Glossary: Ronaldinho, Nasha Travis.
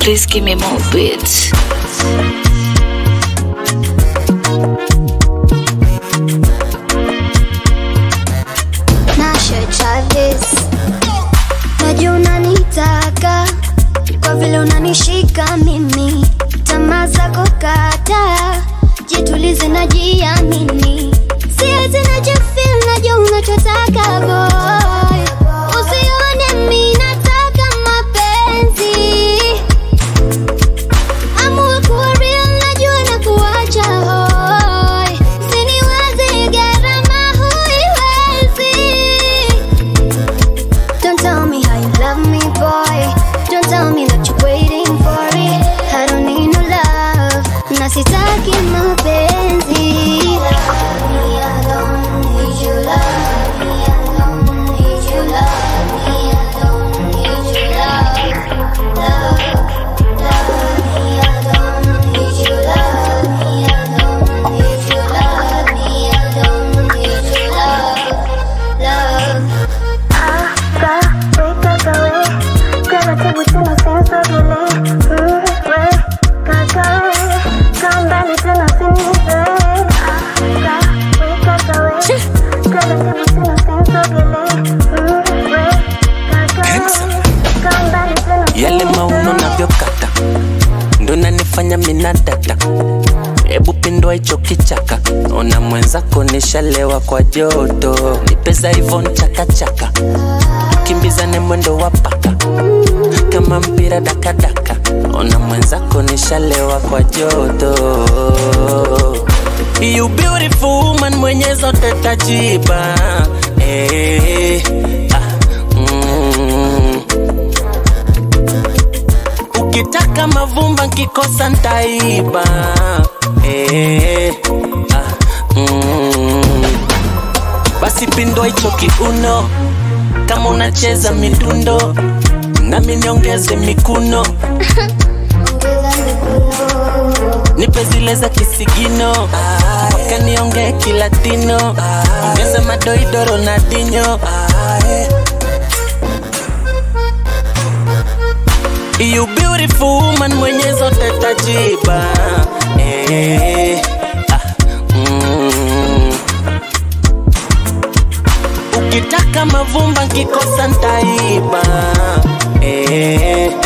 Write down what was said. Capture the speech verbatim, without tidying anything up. Please give me more beats. Nasha Travis, bado unanitaka kwa vile unanishika mimi, tamaa zako kataa, jitulize na jiamini, siwezi najifeel najua unachotaka boy, usione mimi nataka mapenzi, amua kuwa real najua na kuacha hoy, siniwezi gharama huiwezi. Don't tell me how you love me boy, don't tell me that you're waiting for it, I don't need no love, na sitaki mapenzi. Yale mauno na vyokata ndo nanifanya mina data, ebu pindua hicho kichaka, ona mwenzako nishalewa kwa joto, nipeza hivyo chakachaka, kimbizane mwendo wa paka kama mpira dakadaka, ona mwenzako nishalewa kwa joto. You beautiful woman, mwenye zote tajiba. Hey, ah, mm. Ukitaka mavumba nkikosa ntaiba. Hey, ah, mm. Basi pindua hicho kiuno, kama unacheza midundo, nami niongeze mikuno. Nipe zile za kisigino, waka niongee kilatino, ongeza madoido Ronaldinho. You beautiful woman, mwenye zote tajiba. Hey, ah, mm. Ukitaka mavumba nkikosa ntaiba. Hey,